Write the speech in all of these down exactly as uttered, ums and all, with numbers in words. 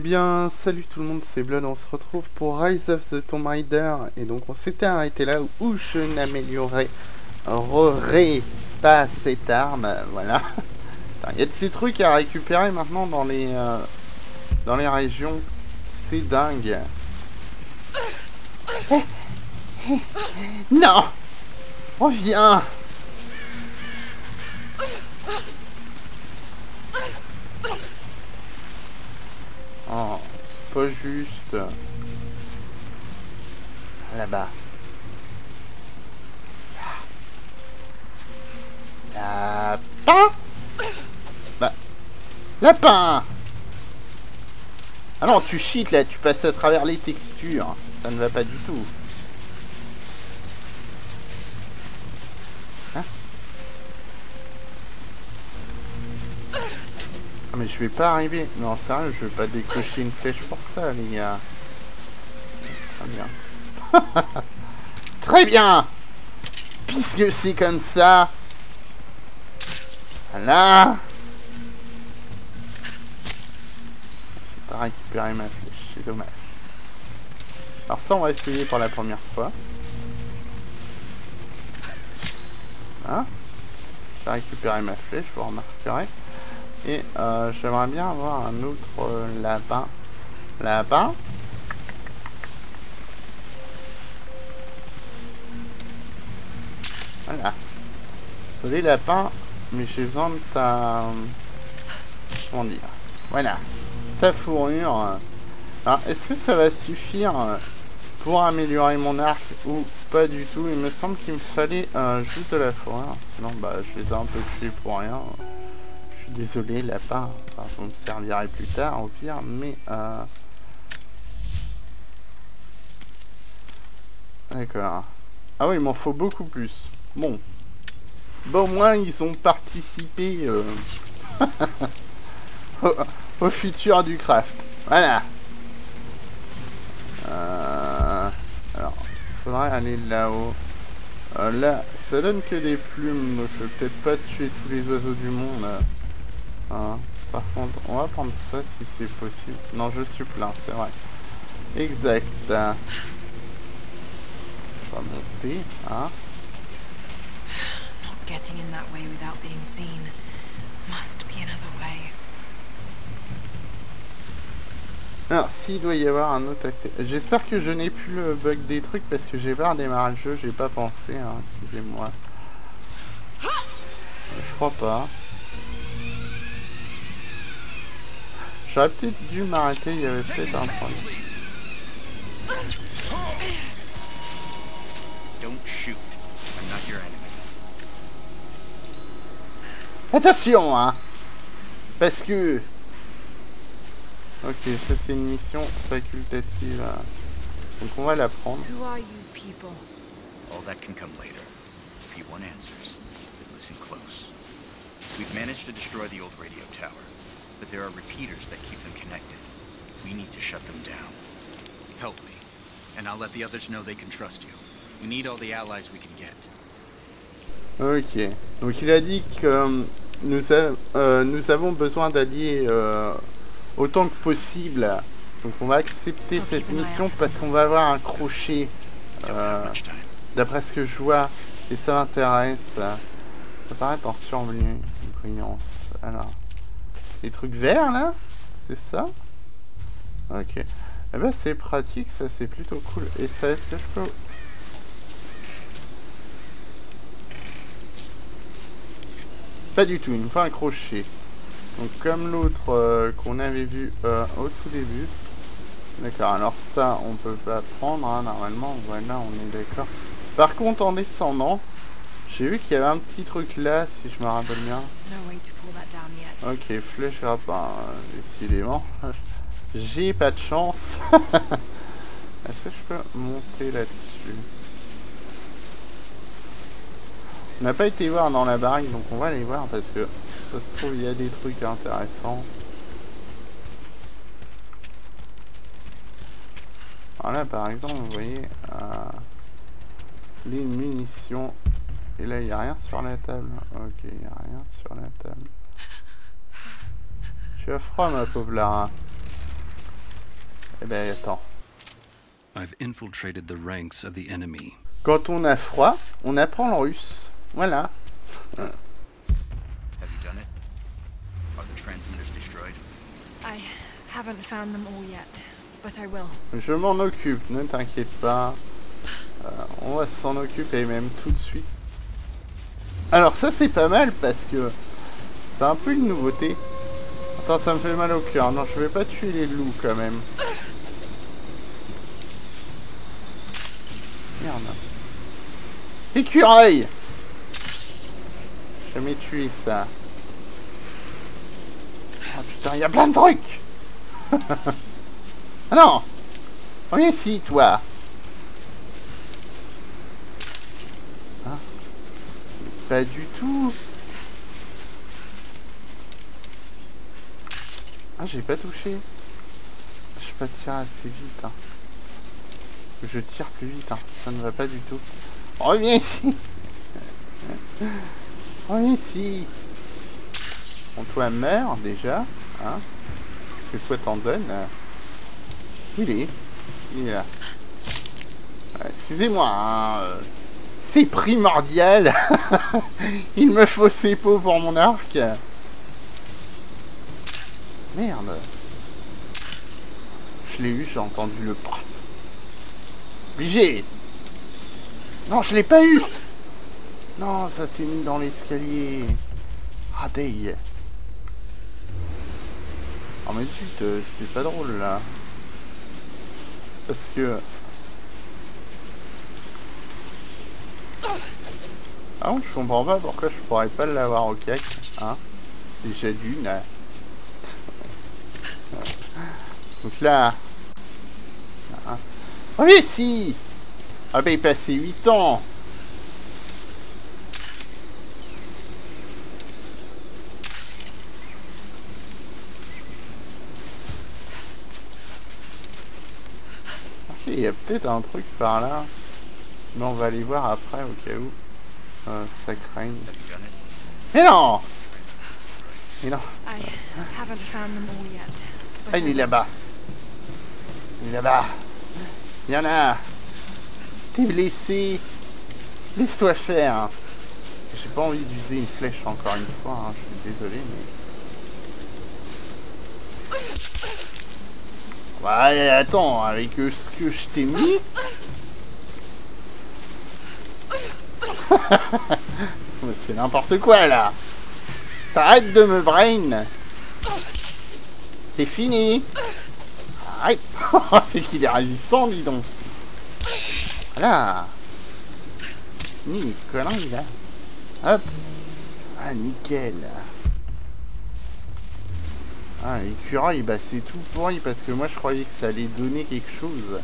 Eh bien, salut tout le monde, c'est Blood, on se retrouve pour Rise of the Tomb Raider. Et donc on s'était arrêté là où je n'améliorerai pas cette arme, voilà. Il y a de ces trucs à récupérer maintenant dans les, euh, dans les régions, c'est dingue. Non, reviens. Oh, c'est pas juste. Là-bas. Lapin. Bah. Lapin. Alors tu cheats là, tu passes à travers les textures. Ça ne va pas du tout. Hein? Mais je vais pas arriver. Non, sérieux, je vais pas décocher une flèche pour ça, les gars. Très bien. Très bien. Puisque c'est comme ça. Voilà. J'ai pas récupéré ma flèche, c'est dommage. Alors ça, on va essayer pour la première fois. Hein? J'ai récupéré ma flèche, vous remarquerez. Et euh, j'aimerais bien avoir un autre euh, lapin. Lapin. Voilà. Les lapins, mais j'ai besoin de ta... Comment dire? Voilà. Ta fourrure. Alors, est-ce que ça va suffire pour améliorer mon arc ou pas du tout? Il me semble qu'il me fallait euh, juste de la fourrure. Sinon, bah, je les ai un peu tués pour rien. Désolé, lapin, enfin, vous me servirez plus tard, au pire, mais... Euh... D'accord. Ah oui, il m'en faut beaucoup plus. Bon. Bon, au moins, ils ont participé euh... au, au futur du craft. Voilà. Euh... Alors, il faudrait aller là-haut. Euh, là, ça donne que des plumes, donc je vais peut-être pas tuer tous les oiseaux du monde. Euh... Hein. Par contre, on va prendre ça si c'est possible. Non, je suis plein, c'est vrai. Exact. Je vais monter. Hein. Alors, s'il doit y avoir un autre accès. J'espère que je n'ai plus le bug des trucs parce que j'ai pas redémarré le jeu, j'ai pas pensé. Hein. Excusez-moi. Je crois pas. J'aurais peut-être dû m'arrêter, il y avait peut-être un problème. Attention, hein! Parce que... Ok, ça c'est une mission facultative. Donc on va la prendre. But there are repeaters that keep them connected. We need to shut them down. Help me, and I'll let the others know they can trust you. We need all the allies we can get. Ok. Donc il a dit que euh, nous, a, euh, nous avons besoin d'alliés euh, autant que possible. Donc on va accepter okay, cette mission parce qu'on va avoir un crochet. Euh, D'après ce que je vois, et ça m'intéresse. Ça paraît en survenue. Brillance. Alors. Les trucs verts là, c'est ça? Ok. Eh ben c'est pratique, ça c'est plutôt cool. Et ça, est-ce que je peux... Pas du tout, il me faut un crochet. Donc comme l'autre euh, qu'on avait vu euh, au tout début. D'accord, alors ça on peut pas prendre, hein, normalement, voilà, on est d'accord. Par contre en descendant, j'ai vu qu'il y avait un petit truc là, si je me rappelle bien. Ok, flèche rapin, décidément. J'ai pas de chance. Est-ce que je peux monter là-dessus? On n'a pas été voir dans la barrique, donc on va aller voir parce que ça se trouve il y a des trucs intéressants. Alors là par exemple, vous voyez euh, les munitions. Et là, il n'y a rien sur la table. Ok, il n'y a rien sur la table. Tu as froid, ma pauvre Lara. Eh ben attends. I've infiltrated the ranks of the enemy. Quand on a froid, on apprend le russe. Voilà. Have you done it? Are the transmitters destroyed? I haven't found them all yet, but I will. Je m'en occupe, ne t'inquiète pas. Euh, on va s'en occuper même tout de suite. Alors ça c'est pas mal parce que c'est un peu une nouveauté. Attends, ça me fait mal au cœur. Non, je vais pas tuer les loups quand même. Merde. Écureuil! J'ai jamais tué ça. Ah putain, il y a plein de trucs. Ah non! Reviens ici, toi. Ah. Pas du tout. Ah, j'ai pas touché. Je peux pas tirer assez vite. Hein. Je tire plus vite. Hein. Ça ne va pas du tout. Reviens ici. Reviens ici. Bon, toi, meurs déjà. Hein. Parce que toi, t'en donnes. Il est. Il est là. Ouais, excusez-moi. Hein. C'est primordial. Il me faut ses peaux pour mon arc. Merde. Je l'ai eu, j'ai entendu le pas. Obligé. Non, je l'ai pas eu. Non, ça s'est mis dans l'escalier. Ah, dang. Oh, mais zut, euh, c'est pas drôle, là. Parce que... Ah, je comprends pas pourquoi je pourrais pas l'avoir au cac. Hein. Déjà d'une... Euh... Donc là... Ah, oh, mais si. Ah bah il passait huit ans. Ok, il y a peut-être un truc par là. Mais on va aller voir après au cas où. Euh, ça craint. Mais non. Mais non. Ah, il est là-bas. Il est là-bas. Il y en a. T'es blessé. Laisse-toi faire. J'ai pas envie d'user une flèche encore une fois. Hein. Je suis désolé, mais... Ouais, attends. Avec ce que je t'ai mis... C'est n'importe quoi, là. T'arrêtes de me brain. C'est fini. Arrête. C'est qu'il est résistant, dis donc. Voilà. Ni connerie, là. Hop. Ah, nickel. Ah, l'écureuil, bah c'est tout pourri, parce que moi, je croyais que ça allait donner quelque chose.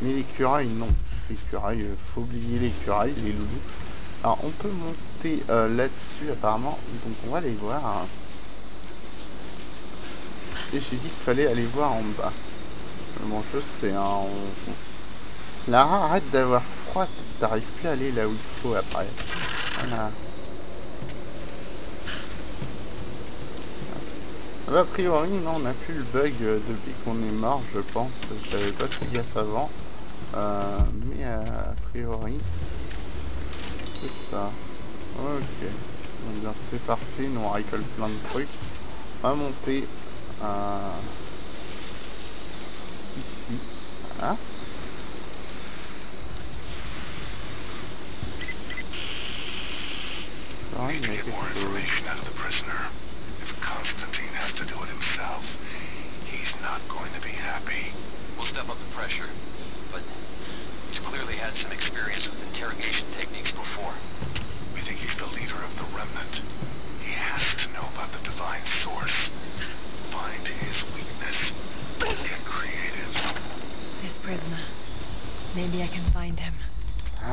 Mais l'écureuil, non. L'écureuil, faut oublier l'écureuil, les loulous. Alors, on peut monter euh, là-dessus, apparemment. Donc, on va aller voir. Et j'ai dit qu'il fallait aller voir en bas. Bon, je sais, hein, on... Lara, arrête d'avoir froid, t'arrives plus à aller là où il faut après. Voilà. Ah bah, a priori, non, on n'a plus le bug depuis qu'on est mort, je pense. J'avais pas fait gaffe avant. Euh, mais euh, a priori, c'est ça. Ok. Donc bien, c'est parfait, nous on récolte plein de trucs. On va monter... Euh, ici, voilà. Oh, il y a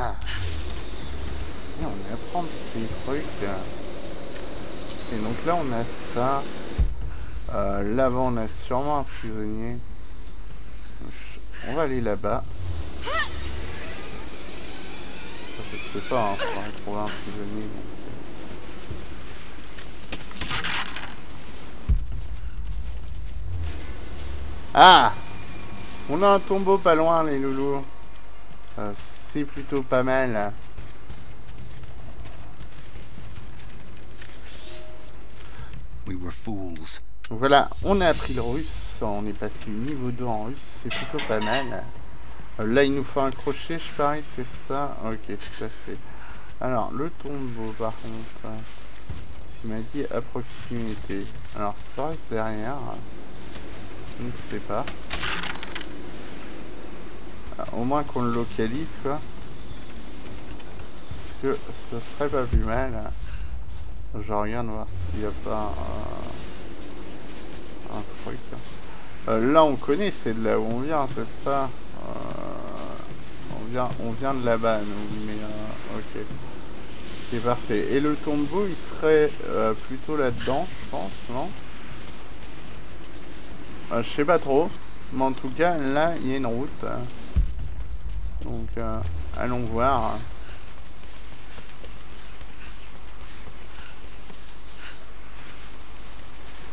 Ah. Et on va prendre ces trucs. Et donc là on a ça. Euh, là-bas on a sûrement un prisonnier. On va aller là-bas. Je sais pas, hein, on va trouver un prisonnier. Ah. On a un tombeau pas loin, les loulous. Euh, C'est plutôt pas mal. Voilà, on a appris le russe. On est passé niveau deux en russe. C'est plutôt pas mal. Là, il nous faut un crochet, je parie, c'est ça? Ok, tout à fait. Alors, le tombeau, par contre, il m'a dit à proximité. Alors, ça reste derrière. Je ne sais pas. Alors, au moins qu'on le localise, quoi. Parce que ça serait pas plus mal. Je regarde voir s'il n'y a pas un, un truc. Euh, là, on connaît, c'est de là où on vient, c'est ça? On vient de là-bas, nous, mais euh, ok, c'est parfait. Et le tombeau, il serait euh, plutôt là-dedans, je pense, non? euh, Je sais pas trop, mais en tout cas, là, il y a une route. Donc, euh, allons voir.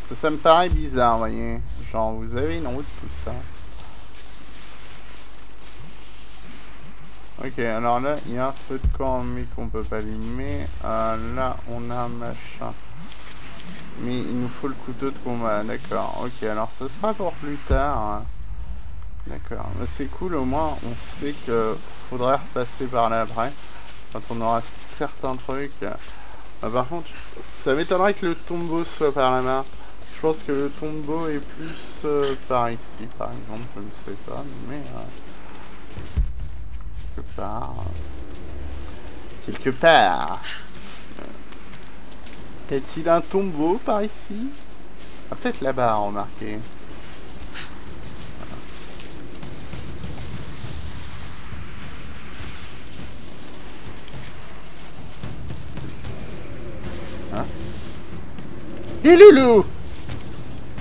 Ça, ça me paraît bizarre, vous voyez. Genre, vous avez une route, tout ça. Ok, alors là, il y a un feu de camp, mais qu'on peut pas allumer. Euh, là, on a un machin. Mais il nous faut le couteau de combat, d'accord. Ok, alors ce sera pour plus tard. D'accord, c'est cool, au moins, on sait que faudrait repasser par là après. Quand on aura certains trucs. Ah, par contre, ça m'étonnerait que le tombeau soit par là-bas. Je pense que le tombeau est plus euh, par ici, par exemple. Je ne sais pas, mais... Euh... Part. Quelque part. Est-il un tombeau par ici? Ah, peut-être là-bas, remarquez. Hein? Et loulou,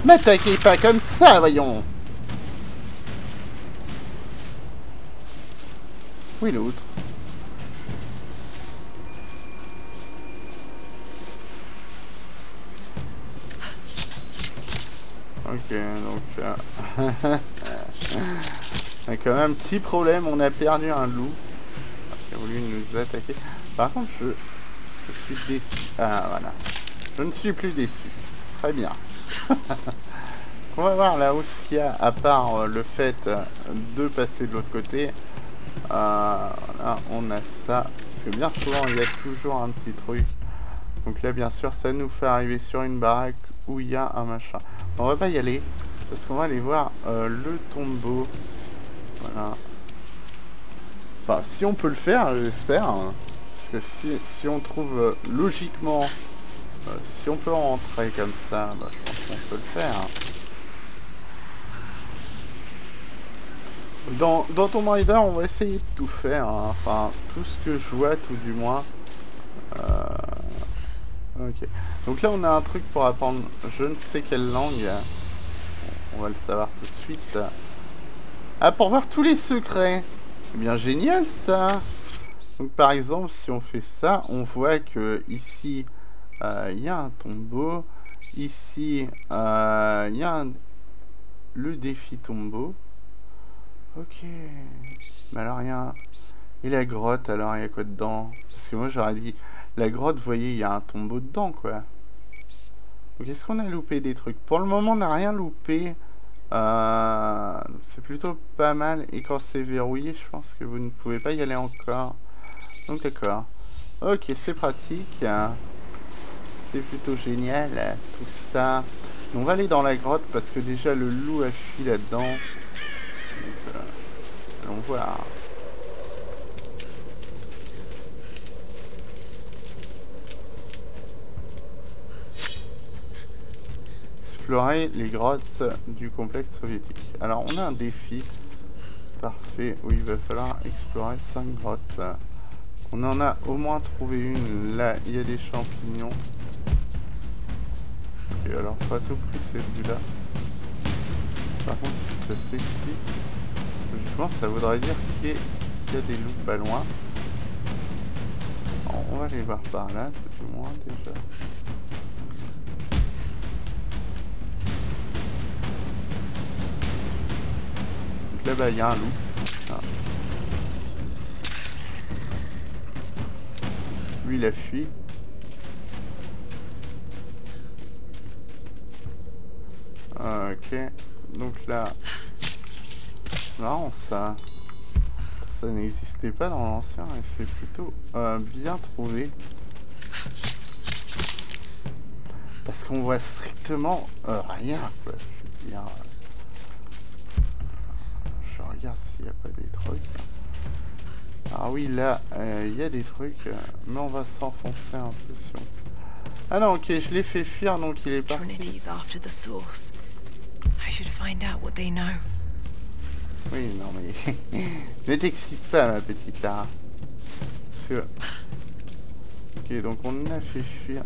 m'attaquez pas comme ça, voyons. Oui, l'autre. Ok, donc... Euh... on a quand même un petit problème, on a perdu un loup. Qui a voulu nous attaquer. Par contre, je... je suis déçu. Ah, voilà. Je ne suis plus déçu. Très bien. On va voir là où ce qu'il y a, à part euh, le fait de passer de l'autre côté. Euh, là on a ça, parce que bien souvent il y a toujours un petit truc. Donc là bien sûr ça nous fait arriver sur une baraque où il y a un machin. On va pas y aller parce qu'on va aller voir euh, le tombeau. Voilà. Enfin si on peut le faire, j'espère. Hein. Parce que si, si on trouve euh, logiquement, euh, si on peut rentrer comme ça, bah, je pense qu'on peut le faire. Hein. Dans, dans Tomb Raider, on va essayer de tout faire, hein. Enfin, tout ce que je vois, tout du moins. Euh... Ok. Donc là, on a un truc pour apprendre je ne sais quelle langue. On va le savoir tout de suite. Ah, pour voir tous les secrets. C'est bien génial, ça. Donc, par exemple, si on fait ça, on voit que ici, il euh, y a un tombeau. Ici, il euh, y a un... le défi tombeau. Ok, mais alors il y a... Et la grotte, alors il y a quoi dedans? Parce que moi j'aurais dit, la grotte, vous voyez, il y a un tombeau dedans, quoi. Donc est-ce qu'on a loupé des trucs? Pour le moment, on n'a rien loupé. Euh... C'est plutôt pas mal. Et quand c'est verrouillé, je pense que vous ne pouvez pas y aller encore. Donc d'accord. Ok, c'est pratique. C'est plutôt génial, tout ça. On va aller dans la grotte parce que déjà le loup a fui là-dedans. Donc, euh, allons voir. Explorer les grottes du complexe soviétique. Alors on a un défi. Parfait. Oui, il va falloir explorer cinq grottes. On en a au moins trouvé une. Là, il y a des champignons. Ok, alors pas tout pris cette vue là. Par contre, si ça s'explique, logiquement, ça voudrait dire qu'il y, qu'il y a des loups pas loin. Alors, on va aller voir par là, tout du moins, déjà. là, bah, il y a un loup. Ah. Lui, il a fui. Ok. Donc là... marrant ça. Ça n'existait pas dans l'ancien et c'est plutôt euh, bien trouvé. Parce qu'on voit strictement euh, rien, quoi. Je veux dire... je regarde s'il n'y a pas des trucs. Ah oui, là, il euh, y a des trucs, euh, mais on va s'enfoncer un peu si on peut. Ah non, ok, je l'ai fait fuir, donc il est parti. Oui, non, mais... ne t'excite pas, ma petite Lara. Parce que... ok, donc on l'a fait fuir.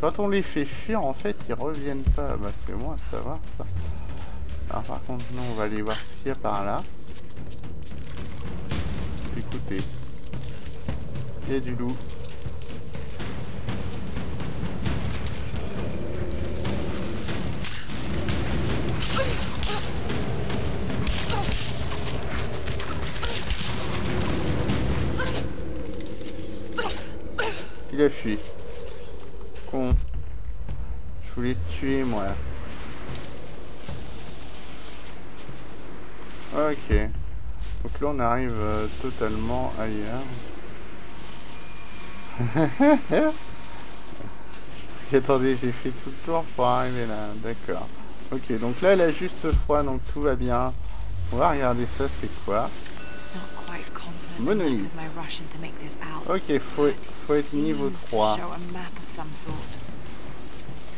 Quand on les fait fuir, en fait, ils reviennent pas. Bah, c'est moi, ça va, ça. Alors, par contre, nous, on va aller voir s'il y a par là. Écoutez. Il y a du loup. Il a fui. Con. Je voulais te tuer, moi. Ok. Donc là, on arrive euh, totalement ailleurs. Attendez, j'ai fait tout le tour pour arriver là. D'accord. Ok, donc là, elle a juste froid, donc tout va bien. On va regarder ça, c'est quoi? Monolithe. Ok, faut être, faut être niveau trois.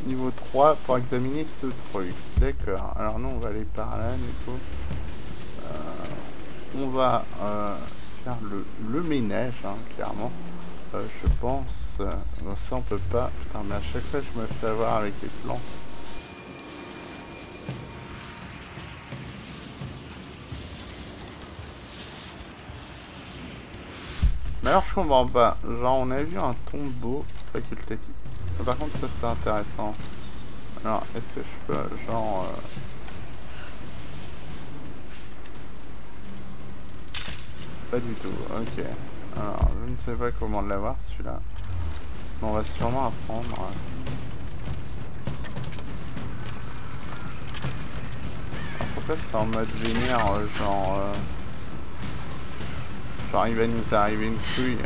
Niveau trois pour examiner ce truc. D'accord. Alors nous on va aller par là, du coup. Euh, on va euh, faire le, le ménage, hein, clairement. Euh, je pense. Euh, non, ça on peut pas. Putain, mais à chaque fois je me fais avoir avec les plans. Mais alors je comprends pas, genre on a vu un tombeau facultatif. Par contre ça c'est intéressant. Alors est-ce que je peux genre... Euh... pas du tout, ok. Alors je ne sais pas comment l'avoir celui-là. Mais on va sûrement apprendre. Alors pourquoi c'est en mode vénère genre... Euh... Genre il va nous arriver une fouille.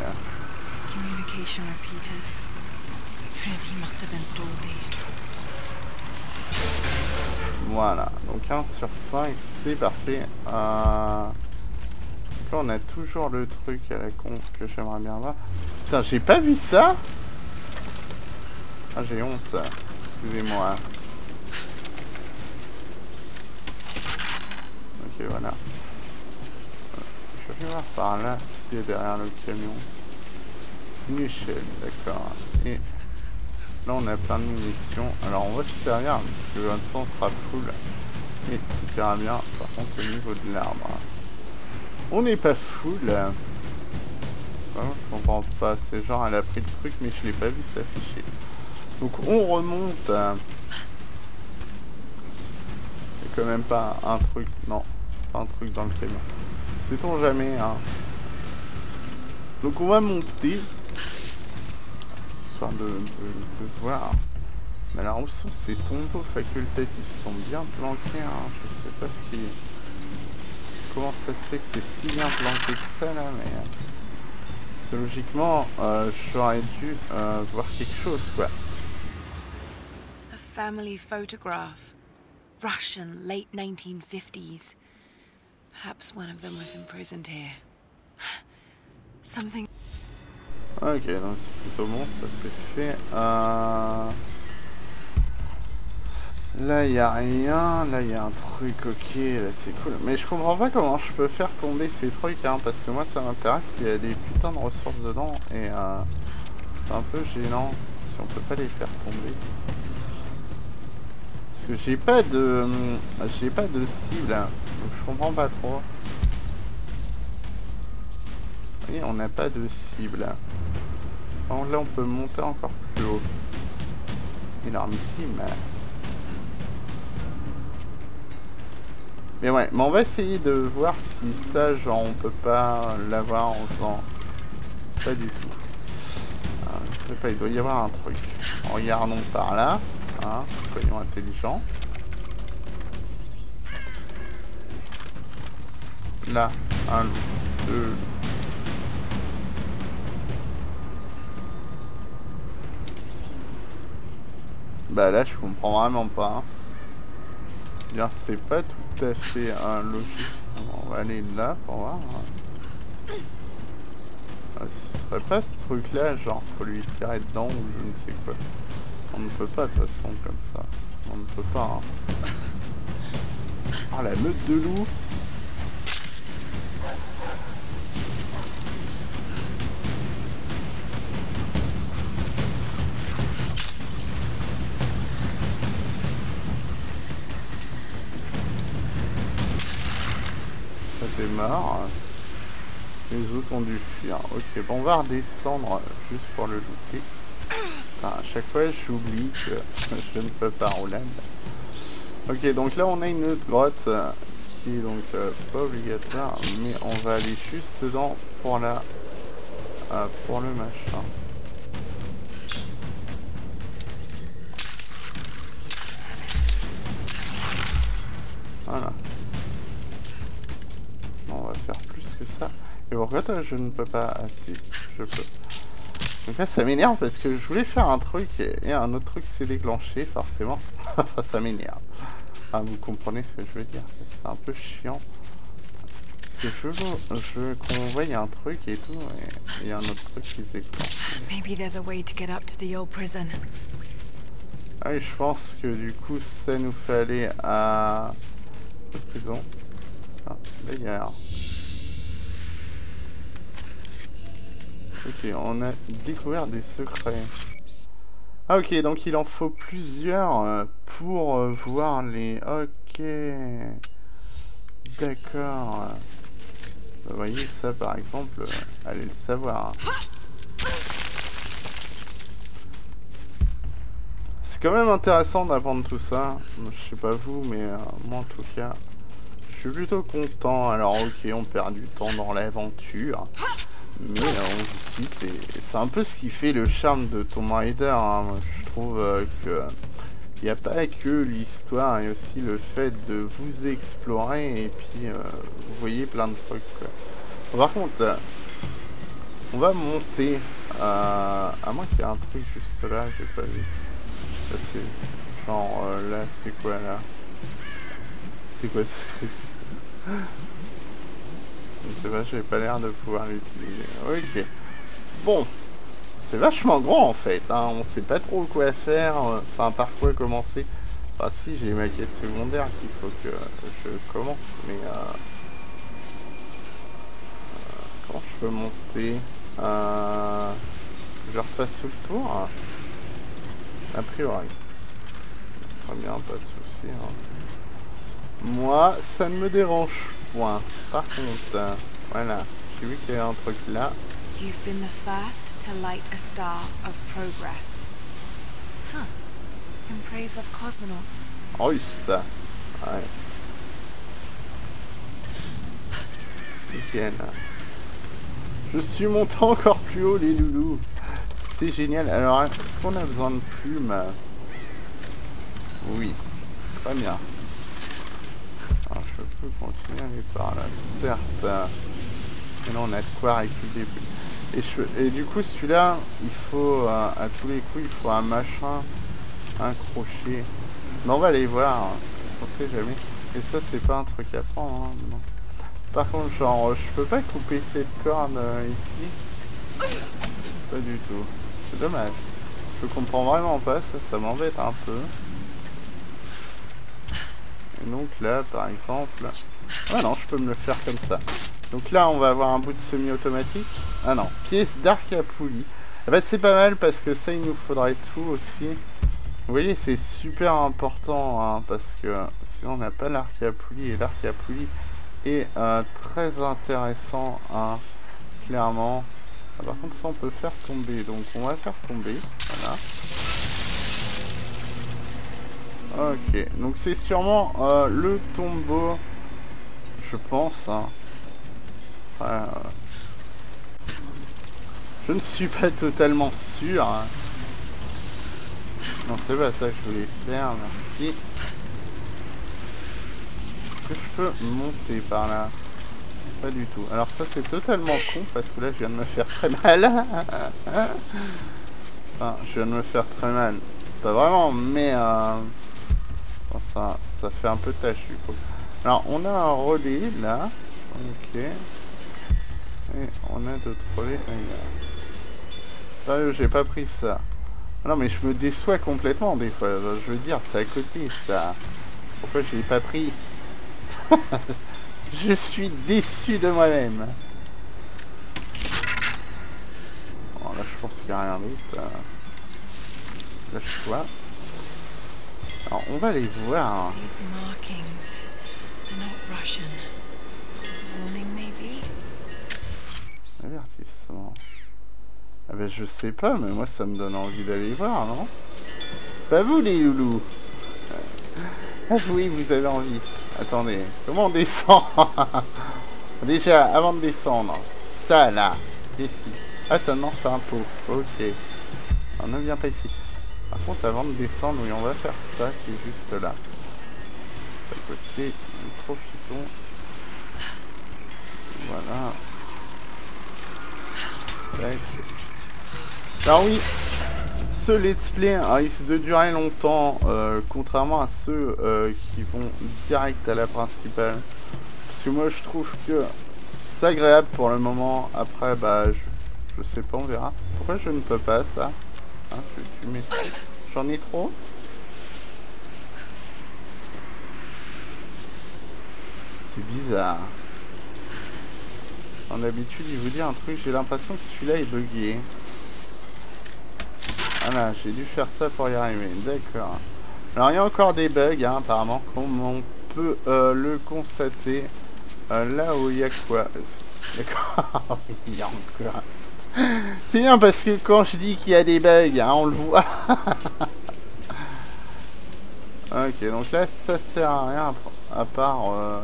Communication repeaters. Trinity must have installed these. Voilà, donc un sur cinq, c'est parfait. Euh... Là on a toujours le truc à la con que j'aimerais bien voir. Putain, j'ai pas vu ça. Ah j'ai honte. Excusez-moi. Ok voilà. Je vais voir par là s'il y a derrière le camion. Une échelle, d'accord. Et là on a plein de munitions. Alors on va se servir parce que comme ça on sera full. Et ça ira bien par contre au niveau de l'arbre. On n'est pas full. Oh, je comprends pas. C'est genre elle a pris le truc mais je l'ai pas vu s'afficher. Donc on remonte. C'est quand même pas un truc. Non, pas un truc dans le camion. Sait-on jamais, hein. Donc on va monter. Histoire de, de, de voir. Mais alors où sont ces tombeaux facultatifs? Ils sont bien planqués, hein. Je sais pas ce qui... comment ça se fait que c'est si bien planqué que ça, là, mais... parce que logiquement, euh, j'aurais dû euh, voir quelque chose, quoi. A family photograph. Russian, late nineteen fifties. Perhaps one of them was imprisoned here. Something. Ok, donc c'est plutôt bon, ça c'est fait. Euh... Là il n'y a rien, là il y a un truc, ok, là c'est cool. Mais je comprends pas comment je peux faire tomber ces trucs, hein, parce que moi ça m'intéresse, il y a des putains de ressources dedans et euh, c'est un peu gênant si on peut pas les faire tomber. Parce que j'ai pas de... j'ai pas de cible, hein. Donc je comprends pas trop. Oui, on n'a pas de cible. Alors là on peut monter encore plus haut. Énormissime. Mais ouais, mais on va essayer de voir si ça, genre, on peut pas l'avoir en faisant... Pas du tout. Ah, je sais pas, il doit y avoir un truc. Regardons par là. Hein, soyons intelligents. Là, un, deux... Bah là, je comprends vraiment pas. Hein. C'est pas tout à fait hein, logique. On va aller là pour voir. Ah, ce serait pas ce truc là, genre faut lui tirer dedans ou je ne sais quoi. On ne peut pas de toute façon comme ça. On ne peut pas. Hein. Ah la meute de loups. C'est mort. Les autres ont dû fuir. Ok, bon, on va redescendre juste pour le looter. Enfin, à chaque fois, j'oublie que je ne peux pas rouler. Ok, donc là, on a une autre grotte qui est donc euh, pas obligatoire, mais on va aller juste dedans pour la euh, pour le machin. Voilà. On va faire plus que ça. Et pourquoi toi je ne peux pas... Ah si, je peux. Donc là ça m'énerve parce que je voulais faire un truc et un autre truc s'est déclenché forcément. Ça m'énerve. Ah vous comprenez ce que je veux dire. C'est un peu chiant. Parce que je, je convoie il y a un truc et tout et il y a un autre truc qui s'est déclenché. Ah oui, je pense que du coup ça nous fait aller à la prison. Ah, d'ailleurs. Ok, on a découvert des secrets. Ah ok, donc il en faut plusieurs pour voir les... Ok. D'accord. Vous voyez ça par exemple, allez le savoir. C'est quand même intéressant d'apprendre tout ça. Je sais pas vous, mais euh, moi en tout cas... Je suis plutôt content. Alors ok, on perd du temps dans l'aventure, mais euh, on visite et, et c'est un peu ce qui fait le charme de Tomb Raider. Hein. Je trouve euh, que il n'y a pas que l'histoire, il y a aussi le fait de vous explorer et puis euh, vous voyez plein de trucs. Quoi. Par contre, euh, on va monter. Euh, à moins qu'il y ait un truc juste là, j'ai pas vu. Ça c'est genre euh, là, c'est quoi là? C'est quoi ce truc? Je sais pas, j'ai pas l'air de pouvoir l'utiliser. Ok. Bon. C'est vachement grand en fait. Hein. On sait pas trop quoi faire. Enfin, par quoi commencer. Enfin, si, j'ai ma quête secondaire qu'il faut que je commence. Mais. Euh... Euh, comment je peux monter euh... Je refasse tout le tour. A priori. Très bien, pas de soucis. Hein. Moi, ça ne me dérange point. Par contre, euh, voilà, j'ai vu qu'il y a un truc là. You've been the first to light a star of progress. Huh. In praise of cosmonauts. Russe. Ouais. Nickel. Je suis monté encore plus haut, les loulous. C'est génial. Alors, est-ce qu'on a besoin de plumes? Oui. Très bien. Alors, je peux continuer à aller par là, certes. Et là, on a de quoi récupérer. Et, je... et du coup, celui-là, il faut, euh, à tous les coups, il faut un machin, un crochet. Mais on va aller voir, parce qu'on sait jamais. Et ça, c'est pas un truc à prendre. Hein, non. Par contre, genre, je peux pas couper cette corde euh, ici. Pas du tout. C'est dommage. Je comprends vraiment pas, ça, ça m'embête un peu. Et donc là par exemple... Ah non, je peux me le faire comme ça. Donc là on va avoir un bout de semi-automatique. Ah non, pièce d'arc à poulie. Ah bah c'est pas mal parce que ça il nous faudrait tout aussi. Vous voyez c'est super important hein, parce que sinon on n'a pas l'arc à poulie. Et l'arc à poulie est euh, très intéressant hein, clairement. Ah, par contre ça on peut faire tomber. Donc on va faire tomber. Voilà. Ok, donc c'est sûrement euh, le tombeau je pense. Hein. Enfin, euh... je ne suis pas totalement sûr. Hein. Non, c'est pas ça que je voulais faire, merci. Est-ce que je peux monter par là? Pas du tout. Alors ça c'est totalement con parce que là je viens de me faire très mal. Enfin, je viens de me faire très mal. Pas vraiment, mais euh... bon, ça, ça fait un peu tachu. Alors on a un relais là. Ok. Et on a d'autres relais. Sérieux, j'ai pas pris ça. Non mais je me déçois complètement des fois, je veux dire, c'est à côté ça. Pourquoi je l'ai pas pris? Je suis déçu de moi-même. Bon là je pense qu'il n'y a rien d'autre. Lâche-toi. Alors on va les voir. Avertissement. Ah ben je sais pas, mais moi ça me donne envie d'aller voir, non? Pas vous les loulous. Ah oui, vous avez envie. Attendez, comment on descend? Déjà, avant de descendre, ça là, ici. Ah ça non, c'est un pot, ok. On ne vient pas ici. Par contre, avant de descendre, oui, on va faire ça qui est juste là. C'est à côté, nous profitons. Voilà. Tac. Alors oui, ce let's play risque de durer longtemps, euh, contrairement à ceux euh, qui vont direct à la principale. Parce que moi je trouve que c'est agréable pour le moment, après bah je, je sais pas, on verra. Pourquoi je ne peux pas ça? Hein, tu, tu mets ça. J'en ai trop. C'est bizarre. En habitude il vous dit un truc, j'ai l'impression que celui-là est bugué. Voilà, j'ai dû faire ça pour y arriver, d'accord. Alors il y a encore des bugs, hein, apparemment, comme on peut euh, le constater. Euh, là où il y a quoi? D'accord, il y a encore. C'est bien parce que quand je dis qu'il y a des bugs, hein, on le voit. Ok, donc là ça sert à rien à part... Euh...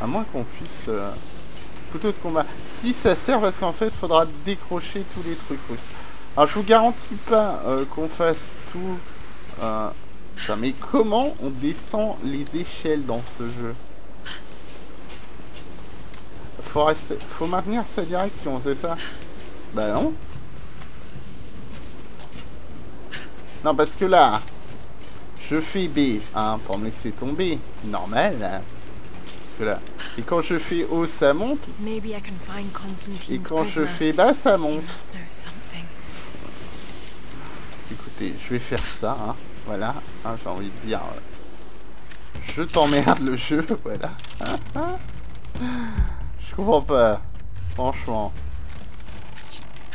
à moins qu'on puisse... Euh... couteau de combat. Si ça sert parce qu'en fait il faudra décrocher tous les trucs aussi. Alors je vous garantis pas euh, qu'on fasse tout. Euh... Enfin, mais comment on descend les échelles dans ce jeu? Faut rester... faut maintenir sa direction, c'est ça? Bah non. Non parce que là, je fais B, hein, pour me laisser tomber. Normal. Là. Et quand je fais haut, ça monte. Et quand je fais bas, ça monte. Écoutez, je vais faire ça. Hein. Voilà. Hein, j'ai envie de dire. Euh, je t'emmerde le jeu. Voilà. Je comprends pas. Franchement.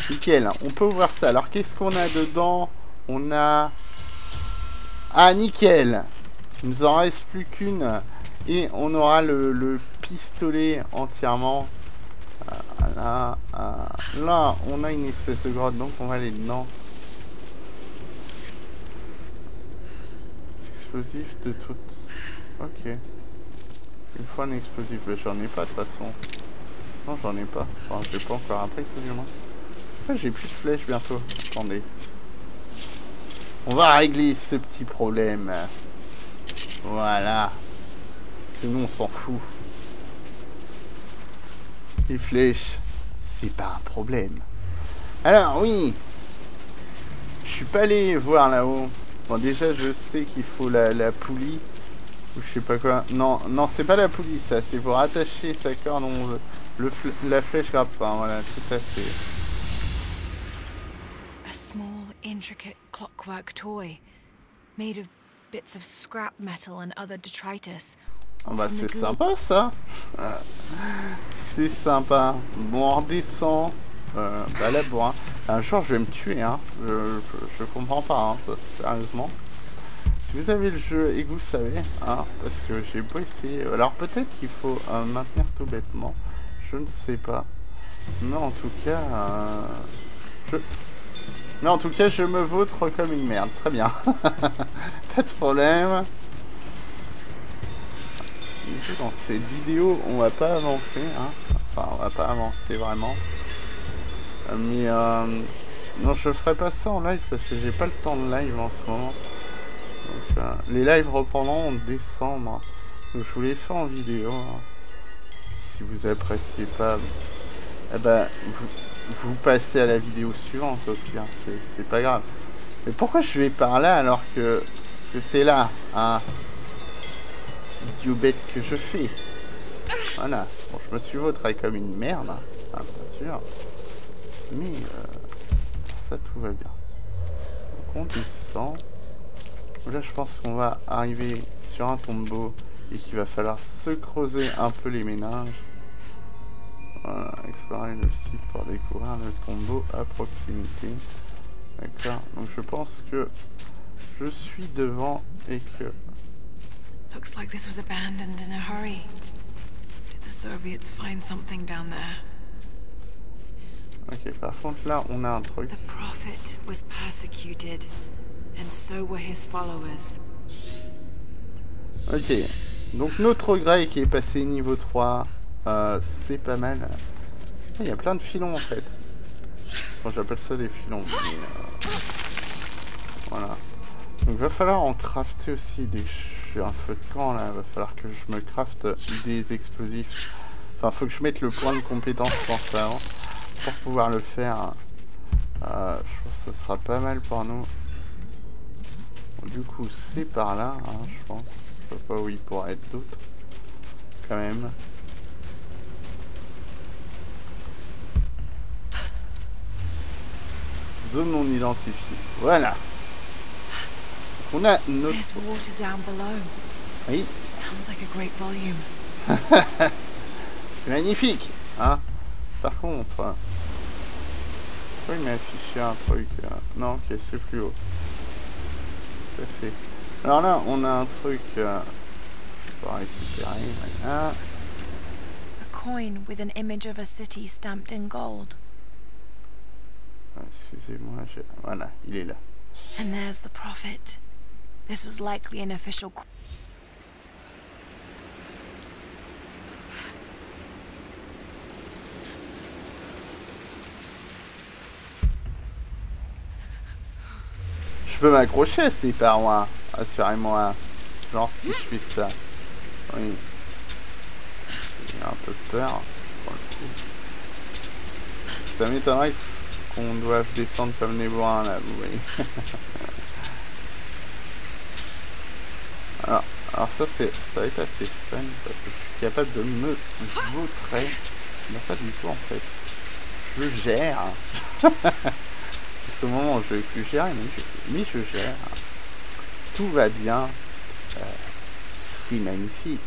Nickel. Hein. On peut ouvrir ça. Alors, qu'est-ce qu'on a dedans? On a. Ah, nickel. Il nous en reste plus qu'une. Et on aura le, le pistolet entièrement. Euh, là, euh, là, on a une espèce de grotte, donc on va aller dedans. Explosif de tout. Ok. Une fois un explosif, mais j'en ai pas de toute façon. Non, j'en ai pas. Enfin, j'ai pas encore appris tout du moins. Ah, j'ai plus de flèches bientôt. Attendez. On va régler ce petit problème. Voilà. Nous on s'en fout. Les flèches, c'est pas un problème. Alors oui, je suis pas allé voir là-haut. Bon déjà je sais qu'il faut la, la poulie ou je sais pas quoi. Non non c'est pas la poulie ça, c'est pour attacher sa corde. On veut. Le fl la flèche grappe pas. Hein, voilà tout à fait. A small intricate clockwork toy made of bits of scrap metal and other detritus. Oh bah c'est sympa ça. euh, C'est sympa. Bon on redescend. euh, Bah là bon hein. Un jour je vais me tuer hein. Je, je, je comprends pas hein, ça, sérieusement. Si vous avez le jeu et que vous savez hein, parce que j'ai pas essayé. Alors peut-être qu'il faut euh, maintenir tout bêtement. Je ne sais pas. Mais en tout cas euh, je... Mais en tout cas je me vautre comme une merde. Très bien. Pas de problème. du coup dans cette vidéo on va pas avancer, hein. Enfin on va pas avancer vraiment. Mais euh, non, je ferai pas ça en live parce que j'ai pas le temps de live en ce moment. Donc, euh, les lives reprendront en décembre. Donc je vous les fais en vidéo. Hein. Si vous appréciez pas, eh ben, vous, vous passez à la vidéo suivante au pire, c'est pas grave. Mais pourquoi je vais par là alors que, que c'est là, hein, idiot bête que je fais. Voilà, bon, je me suis vautré comme une merde, hein, bien sûr. Mais euh, ça tout va bien. Donc on descend. Là je pense qu'on va arriver sur un tombeau et qu'il va falloir se creuser un peu les méninges. Voilà, explorer le site pour découvrir le tombeau à proximité. D'accord, donc je pense que je suis devant et que... Looks like this was abandoned in a hurry. Did the Soviets find something down there? Ok, par contre là on a un truc. The prophet was persecuted, and so were his followers. Ok, donc notre grec qui est passé niveau trois, euh, c'est pas mal. Il y a plein de filons en fait. Bon, j'appelle ça des filons. Mais, euh, voilà. Donc va falloir en crafter aussi des... Je suis un feu de camp là, va falloir que je me crafte des explosifs. Enfin, faut que je mette le point de compétence pour ça, hein, pour pouvoir le faire. Euh, je pense que ça sera pas mal pour nous. Bon, du coup, c'est par là, hein, je pense. Je sais pas où il pourrait être d'autres, quand même. Zone non identifiée. Voilà. On a notre... Oui. C'est magnifique, hein. Par contre... Pourquoi il m'a affiché un truc là? Non, ok, c'est plus haut. Tout à fait. Alors là, on a un truc... Euh... On va récupérer, voilà. Excusez-moi, je... Voilà, il est là. And there's the prophet. This was likely an official... Je peux m'accrocher à ces parois, assurément. Genre si je fais ça. Oui. J'ai un peu peur pour le coup. Ça m'étonnerait qu'on doive descendre comme les bourrins là, vous voyez. Alors, alors ça c'est, ça va être assez fun parce que je suis capable de me vautrer. Non, pas du tout en fait. Je gère. Jusqu'au moment où je vais plus gérer, mais je, mais je gère. Tout va bien. Euh, c'est magnifique.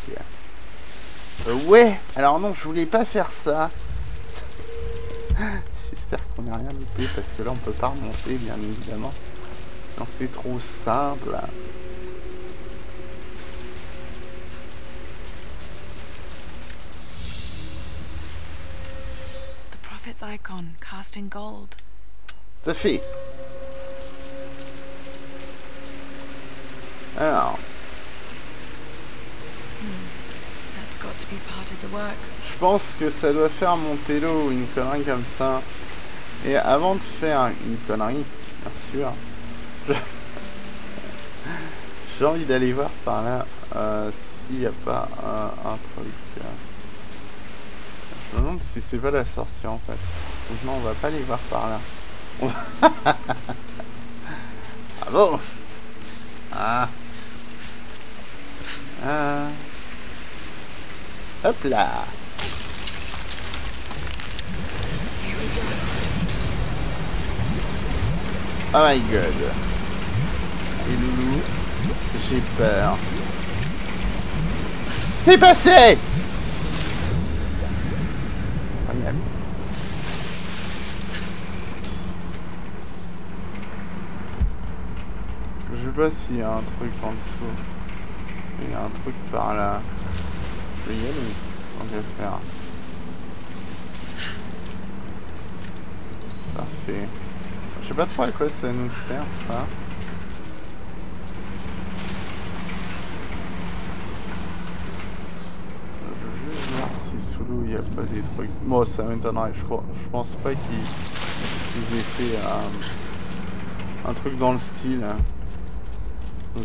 Euh, ouais. Alors non, je voulais pas faire ça. J'espère qu'on n'a rien loupé parce que là on peut pas remonter bien évidemment. Quand c'est trop simple. The prophet's icon cast in gold. Ça fait. Alors. That's got to be part of the works. Je pense que ça doit faire monter l'eau ou une connerie comme ça. Et avant de faire une connerie, bien sûr, j'ai envie d'aller voir par là euh, s'il n'y a pas euh, un truc. Euh... Je me demande si c'est pas la sorcière en fait. Non, on va pas aller voir par là. Ah bon? Ah. Ah. Hop là. Oh my god. Et loulou, j'ai peur. C'est passé! Incroyable. Je sais pas s'il y a un truc en dessous. Il y a un truc par là. Je vais y aller. On va faire. Parfait. Je sais pas trop à quoi ça nous sert, ça. où il n'y a pas des trucs. Moi, ça m'étonnerait, je crois. Je pense pas qu'ils aient fait euh, un truc dans le style.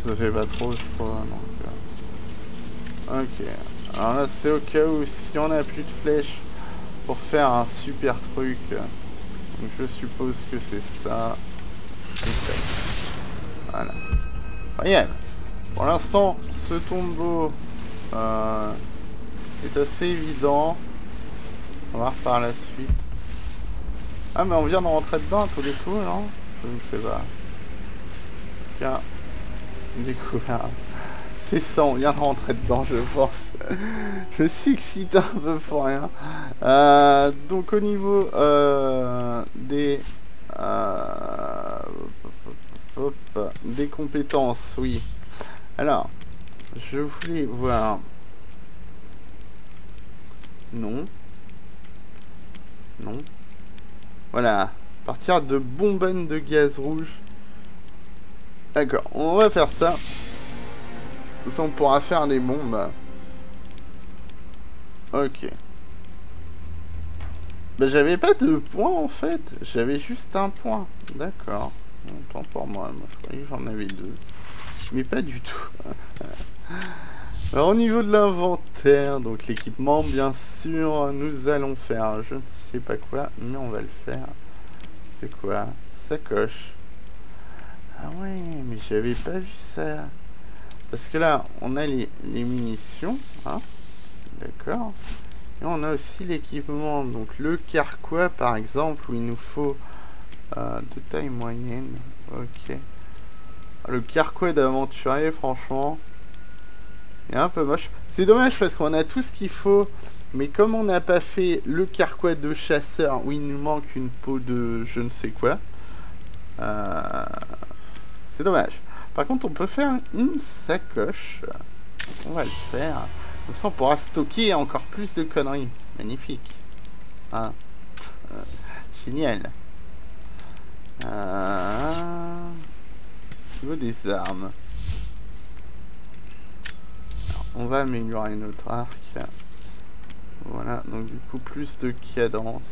Ça fait pas trop, je crois. Donc, euh... ok. Alors là, c'est au cas où si on n'a plus de flèches pour faire un super truc. Donc, je suppose que c'est ça. Et ça. Voilà. Voyez. Pour l'instant, ce tombeau euh, est assez évident. On va voir par la suite. Ah, mais on vient de rentrer dedans à tous les coups, non? Je ne sais pas. Tiens, découvert. C'est ça, on vient de rentrer dedans, je pense. Je suis excité un peu pour rien. Euh, donc, au niveau euh, des. Euh, hop, hop, des compétences, oui. Alors, je voulais voir... Non. Non. Voilà. Partir de bonbonnes de gaz rouge. D'accord, on va faire ça. Ça, on pourra faire des bombes. Ok. Ben, j'avais pas de points, en fait. J'avais juste un point. D'accord. Autant pour moi. Moi, je croyais que j'en avais deux. Mais pas du tout. Alors au niveau de l'inventaire, donc l'équipement bien sûr, nous allons faire je ne sais pas quoi, mais on va le faire. C'est quoi? Sacoche. Ah ouais, mais j'avais pas vu ça. Parce que là, on a les, les munitions, hein. D'accord. Et on a aussi l'équipement, donc le carquois par exemple, où il nous faut euh, de taille moyenne. Ok. Le carquois d'aventurier, franchement, est un peu moche. C'est dommage parce qu'on a tout ce qu'il faut, mais comme on n'a pas fait le carquois de chasseur, où il nous manque une peau de je ne sais quoi, euh, c'est dommage. Par contre, on peut faire une sacoche. On va le faire. Comme ça, on pourra stocker encore plus de conneries. Magnifique. Ah. Euh, génial. Euh... des armes. Alors, on va améliorer notre arc. Voilà, donc du coup plus de cadence.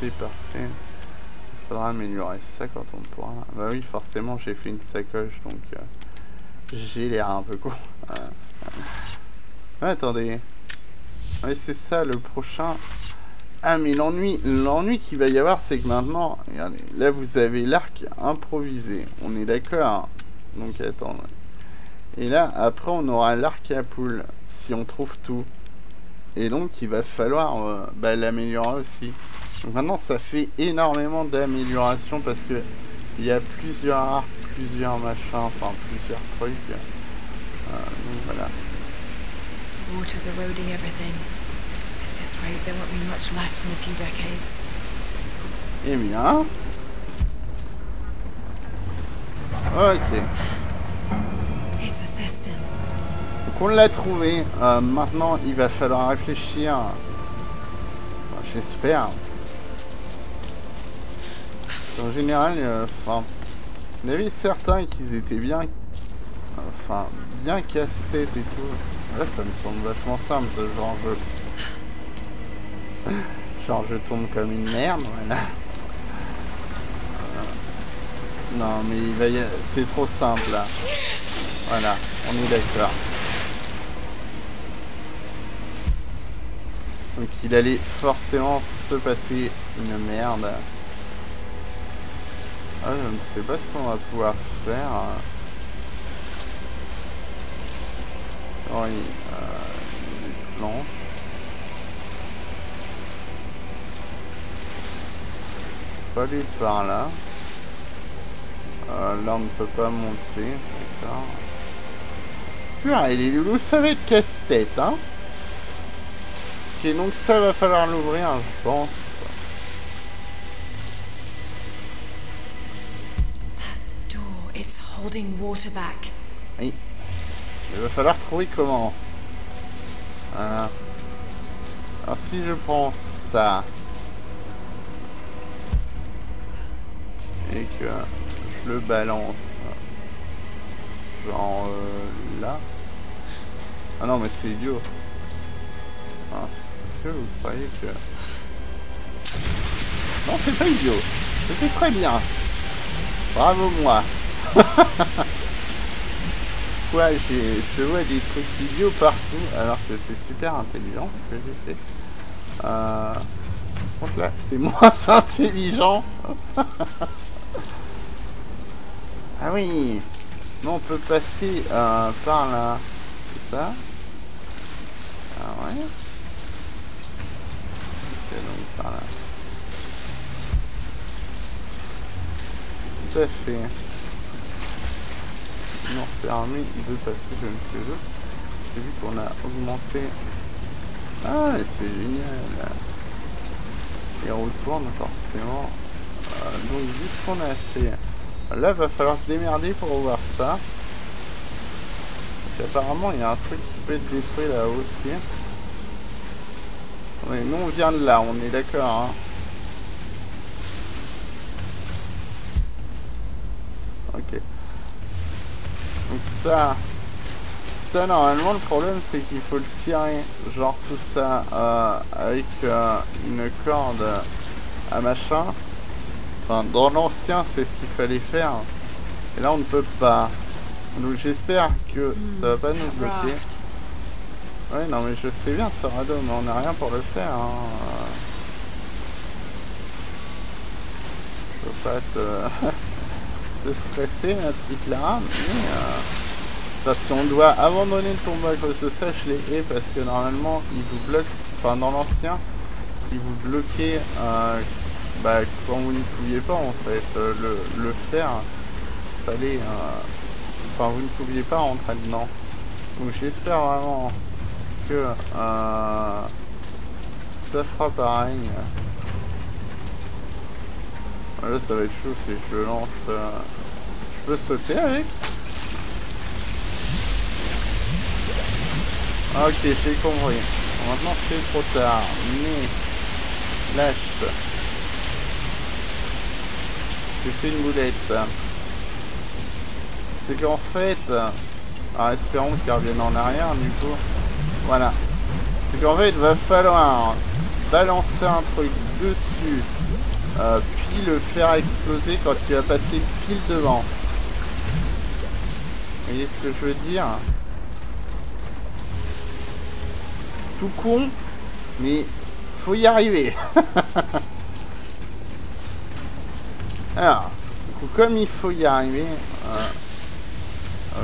C'est parfait. Il faudra améliorer ça quand on pourra. Bah oui, forcément j'ai fait une sacoche, donc euh, j'ai l'air un peu con. Euh, euh. Ah, attendez. Ouais, c'est ça le prochain. Ah mais l'ennui, l'ennui qu'il va y avoir, c'est que maintenant, regardez, là vous avez l'arc improvisé, on est d'accord. Donc attendez. Et là, après on aura l'arc à poule, si on trouve tout. Et donc il va falloir euh, bah, l'améliorer aussi. Donc maintenant ça fait énormément d'améliorations parce que il y a plusieurs arcs, plusieurs machins, enfin plusieurs trucs. Euh, donc voilà. Water's eroding everything. Eh bien. Ok. Donc on l'a trouvé. Euh, maintenant, il va falloir réfléchir. Enfin, j'espère. En général, enfin, euh, il y avait certains qui étaient bien, enfin, bien casse-tête et tout. Là, ça me semble vachement simple ce genre de jeu. Genre je tombe comme une merde, voilà. Euh, non mais il va y... c'est trop simple là. Voilà, on est d'accord. Donc il allait forcément se passer une merde. Ah, je ne sais pas ce qu'on va pouvoir faire. Oui, euh, des planches. Pas lui par là. Euh, là on ne peut pas monter. D'accord. Purée, les loulous, ça va être casse-tête, hein. Ok, donc ça va falloir l'ouvrir, je pense. Oui. Il va falloir trouver comment. Voilà. Alors si je prends ça. Et que je le balance genre euh, là. Ah non mais c'est idiot. Ah, que vous croyez que... Non, c'est pas idiot. C'était très bien. Bravo moi. Ouais, je vois des trucs idiots partout, alors que c'est super intelligent ce que j'ai fait. Euh... Par contre là, c'est moins intelligent. Ah oui. Non, on peut passer euh, par là. C'est ça. Ah ouais. Ok, donc par là. Tout à fait. Non, permis de passer de M C E. J'ai vu qu'on a augmenté. Ah, c'est génial. Et on retourne forcément. Euh, donc, vu ce qu'on a fait, là, va falloir se démerder pour voir ça. Donc, apparemment, il y a un truc qui peut être détruit là aussi. Mais nous, on vient de là, on est d'accord. Hein. Ok. Donc ça, ça normalement le problème c'est qu'il faut le tirer, genre tout ça euh, avec euh, une corde à machin. Enfin dans l'ancien c'est ce qu'il fallait faire. Et là on ne peut pas. Donc j'espère que ça va pas nous bloquer. Ouais non mais je sais bien ce radeau mais on n'a rien pour le faire. Hein. Je veux pas te... de stresser ma petite Lara, mais euh, si on doit abandonner le combat que ce soit, je les hais parce que normalement ils vous bloquent, enfin dans l'ancien ils vous bloquaient euh, bah, quand vous ne pouviez pas en fait euh, le, le faire, fallait, enfin euh, vous ne pouviez pas rentrer dedans. Donc j'espère vraiment que euh, ça fera pareil. Là ça va être chaud si je le lance. Euh... Je peux sauter avec. Ok, j'ai compris. Maintenant c'est trop tard. Mais lâche. J'ai fait une boulette. C'est qu'en fait. Alors espérons qu'il revienne en arrière du coup. Voilà. C'est qu'en fait il va falloir balancer un truc dessus. Euh, puis le faire exploser quand tu vas passer pile devant. Vous voyez ce que je veux dire? Tout con, mais faut y arriver. Alors, du coup, comme il faut y arriver, euh,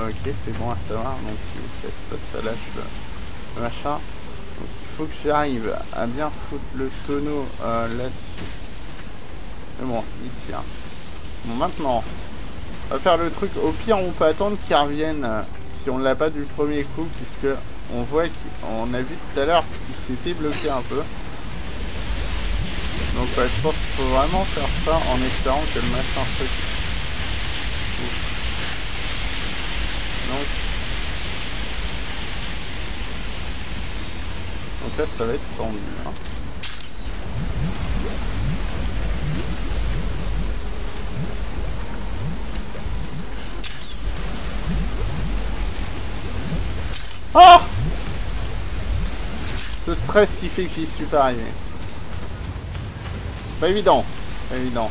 ok, c'est bon à savoir. Donc ça, ça, ça lâche le machin. Donc il faut que j'arrive à bien foutre le tonneau euh, là-dessus. Mais bon, il tient. Bon, maintenant, on va faire le truc. Au pire, on peut attendre qu'il revienne euh, si on ne l'a pas du premier coup, puisque on voit qu'on a vu tout à l'heure qu'il s'était bloqué un peu. Donc, ouais, je pense qu'il faut vraiment faire ça en espérant que le machin se... Donc... Donc là, ça va être tendu, hein. Oh! Ce stress qui fait que j'y suis pas arrivé. Pas évident. Pas évident.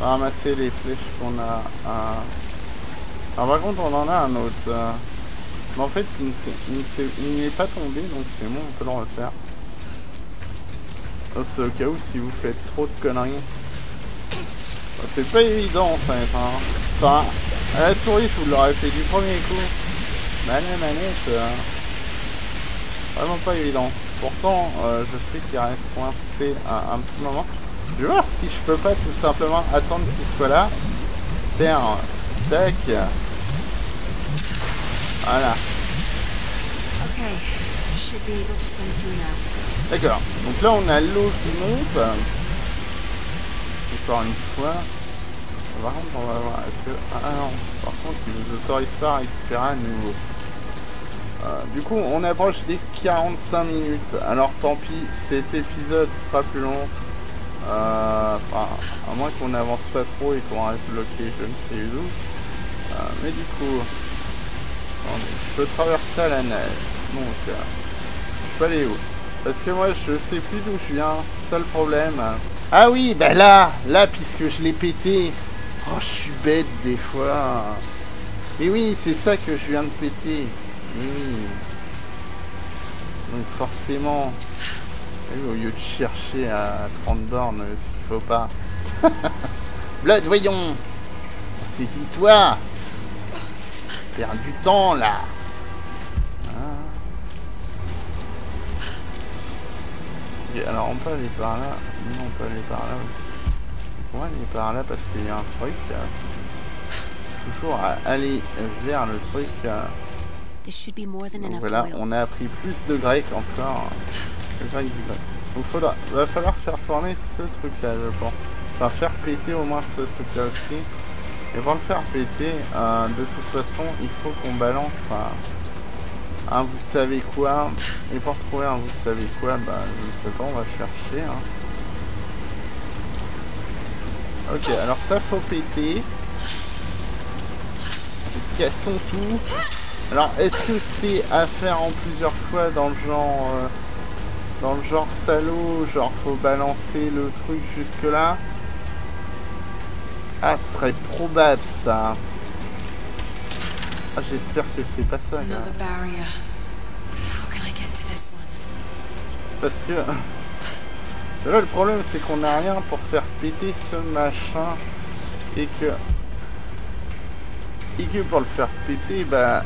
On va ramasser les flèches qu'on a. À... Alors par contre on en a un autre. Mais en fait il n'est pas tombé donc c'est bon, on peut le refaire. C'est au cas où si vous faites trop de conneries. C'est pas évident en fait. Hein. Enfin, à la souris je vous l'aurais fait du premier coup. Mané manette, euh, vraiment pas évident. Pourtant, euh, je sais qu'il reste coincé à un petit moment. Je vais voir si je peux pas tout simplement attendre qu'il soit là. Faire tac. Voilà. D'accord. Donc là, on a l'eau qui monte. Encore une fois. Par contre, on va voir. Est-ce que... Ah non. Par contre, ils nous autorisent pas à récupérer à nouveau. Euh, du coup, on approche des quarante-cinq minutes. Alors, tant pis, cet épisode sera plus long. Euh, enfin, à moins qu'on n'avance pas trop et qu'on reste bloqué, je ne sais où. Euh, mais du coup, attendez, je peux traverser à la neige. Donc, euh, je peux aller où? Parce que moi je sais plus d'où je viens, c'est ça le problème. Ah oui, bah là, là puisque je l'ai pété. Oh, je suis bête des fois. Mais oui, c'est ça que je viens de péter. Mais oui. Donc forcément, au lieu de chercher à trente bornes, s'il faut pas. Blood, voyons. Saisis-toi. Perds du temps là. Alors on peut aller par là, non on peut aller par là aussi. On va aller par là parce qu'il y a un truc. Toujours à aller vers le truc. Donc voilà, on a appris plus de grec encore. Le grec du grec. Donc faudra, va falloir faire tourner ce truc là je pense. Enfin faire péter au moins ce truc là aussi. Et pour le faire péter, euh, de toute façon il faut qu'on balance un... un vous savez quoi, et pour trouver un vous savez quoi, bah je sais pas, on va chercher hein. Ok, alors ça faut péter, cassons tout. Alors est-ce que c'est à faire en plusieurs fois dans le genre euh, dans le genre salaud, genre faut balancer le truc jusque là? Ah, ce serait probable ça. Ah, j'espère que c'est pas ça, gars. Parce que... Là, le problème, c'est qu'on n'a rien pour faire péter ce machin. Et que... Et que pour le faire péter, bah...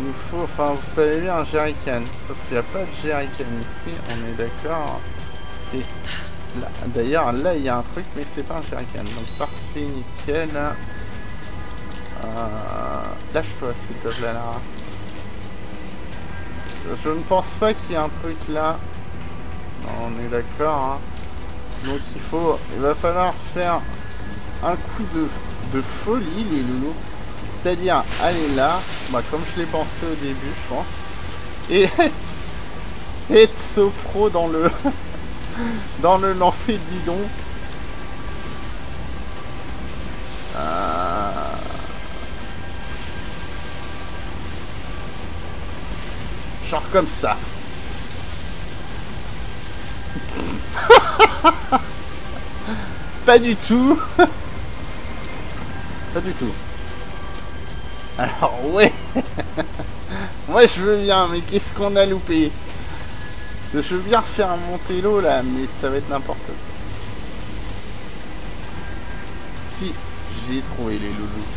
Il nous faut... Enfin, vous savez bien, un jerrycan. Sauf qu'il n'y a pas de jerrycan ici, on est d'accord. Et... D'ailleurs, là, il y a un truc, mais c'est pas un jerrycan. Donc, parfait, nickel. Euh, lâche-toi s'il te plaît là. Je ne pense pas qu'il y ait un truc là. Non, on est d'accord. Hein. Donc il faut, il va falloir faire un coup de, de folie les loulous. C'est-à-dire aller là, bah, comme je l'ai pensé au début je pense, et être sopro dans le dans le lancer de bidon. Euh... Genre comme ça. Pas du tout. Pas du tout. Alors ouais. Moi je veux bien, mais qu'est-ce qu'on a loupé? Je veux bien refaire monter l'eau là, mais ça va être n'importe quoi. Si, j'ai trouvé les loulous.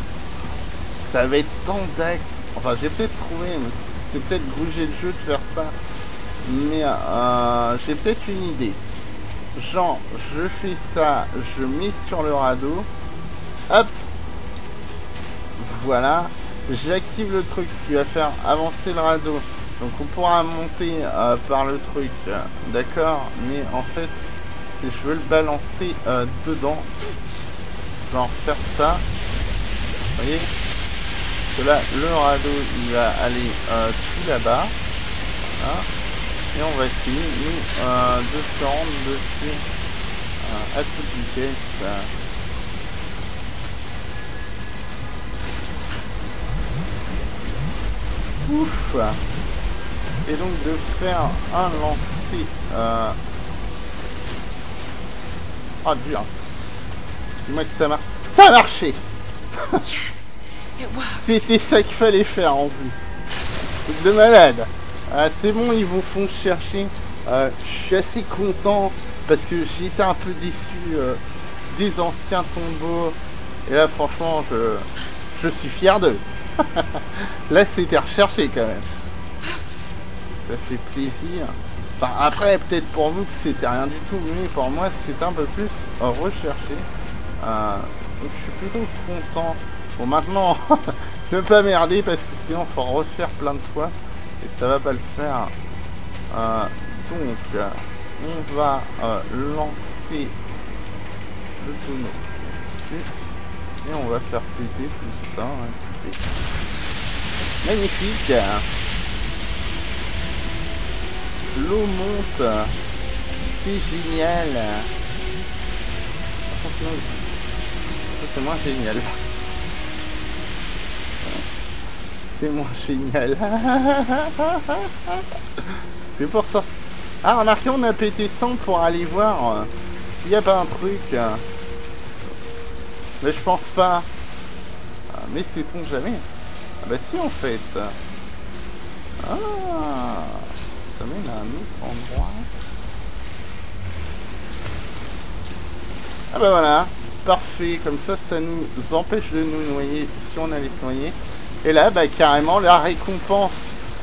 Ça va être tant d'axes. Enfin j'ai peut-être trouvé, mais... C'est peut-être gruger le jeu de faire ça, mais euh, j'ai peut-être une idée. Genre, je fais ça, je mets sur le radeau, hop, voilà, j'active le truc, ce qui va faire avancer le radeau. Donc on pourra monter euh, par le truc, d'accord, mais en fait, si je veux le balancer euh, dedans, genre faire ça, vous voyez ? Là, le radeau il va aller euh, tout là-bas, voilà. Et on va essayer nous euh, de se rendre dessus euh, à toute vitesse. Euh. Ouf. Et donc de faire un lancer. Euh... Ah dur. Dis-moi que ça marche. Ça a marché. C'était ça qu'il fallait faire en plus. Truc de malade. Ah, c'est bon, ils vous font chercher. Euh, je suis assez content parce que j'étais un peu déçu euh, des anciens tombeaux. Et là, franchement, je, je suis fier d'eux. Là, c'était recherché quand même. Ça fait plaisir. Enfin, après, peut-être pour vous que c'était rien du tout, mais pour moi, c'était un peu plus recherché. Euh, donc, je suis plutôt content. Bon maintenant, ne pas merder parce que sinon il faut refaire plein de fois et ça va pas le faire. Euh, donc euh, on va euh, lancer le tonneau et on va faire péter tout ça. Hein, magnifique. L'eau monte, c'est génial. Ça c'est moins génial. C'est moins génial. C'est pour ça. Ah, remarquez, on a pété cent pour aller voir euh, s'il n'y a pas un truc. Euh... Mais je pense pas. Ah, mais sait-on jamais? Ah bah si, en fait. Ah, ça mène à un autre endroit. Ah bah voilà, parfait, comme ça, ça nous empêche de nous noyer si on allait se noyer. Et là, bah carrément, la récompense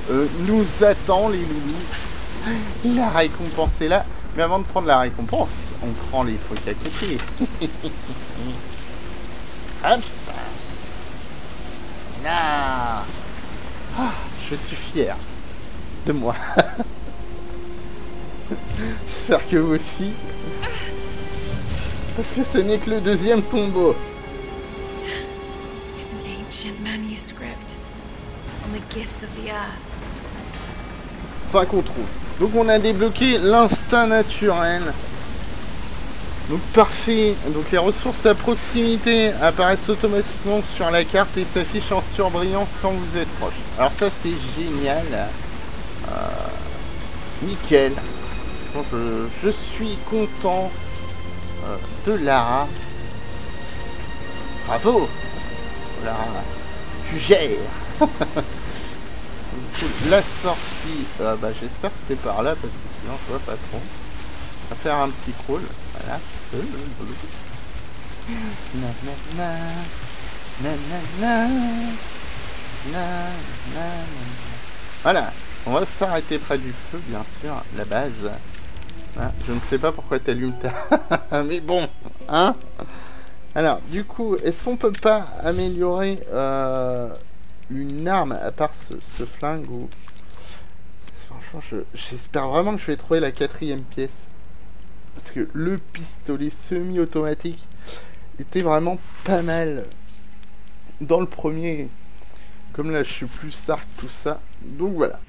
euh, nous attend, les loulous. La récompense est là. Mais avant de prendre la récompense, on prend les trucs à côté. Hop là. Ah, je suis fier de moi. J'espère que vous aussi. Parce que ce n'est que le deuxième tombeau. It's an ancient manuscript on the gifts of the earth. Enfin qu'on trouve. Donc on a débloqué l'instinct naturel. Donc parfait. Donc les ressources à proximité apparaissent automatiquement sur la carte et s'affichent en surbrillance quand vous êtes proche. Alors ça c'est génial. Euh, nickel. Donc, je, je suis content. De Lara. Bravo Lara. Tu gères. La sortie. Euh, bah, j'espère que c'est par là parce que sinon je vois pas trop. On va faire un petit crawl. Voilà. Voilà. On va s'arrêter près du feu, bien sûr. La base. Ah, je ne sais pas pourquoi t'allumes ta... Mais bon, hein. Alors, du coup, est-ce qu'on peut pas améliorer euh, une arme à part ce, ce flingue ou... Franchement, je, j'espère vraiment que je vais trouver la quatrième pièce. Parce que le pistolet semi-automatique était vraiment pas mal dans le premier. Comme là, je suis plus arc, tout ça. Donc voilà.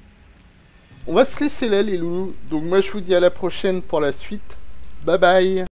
On va se laisser là les loulous, donc moi je vous dis à la prochaine pour la suite, bye bye.